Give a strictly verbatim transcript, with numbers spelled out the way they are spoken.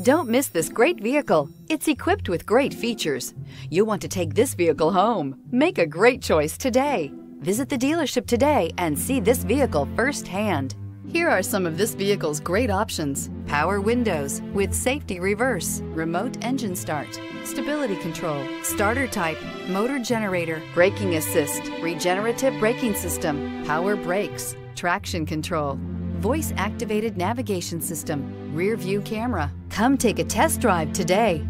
Don't miss this great vehicle. It's equipped with great features. You'll want to take this vehicle home. Make a great choice today. Visit the dealership today and see this vehicle firsthand. Here are some of this vehicle's great options: power windows with safety reverse, remote engine start, stability control, starter type, motor generator, braking assist, regenerative braking system, power brakes, traction control, voice activated navigation system, rear view camera. Come take a test drive today.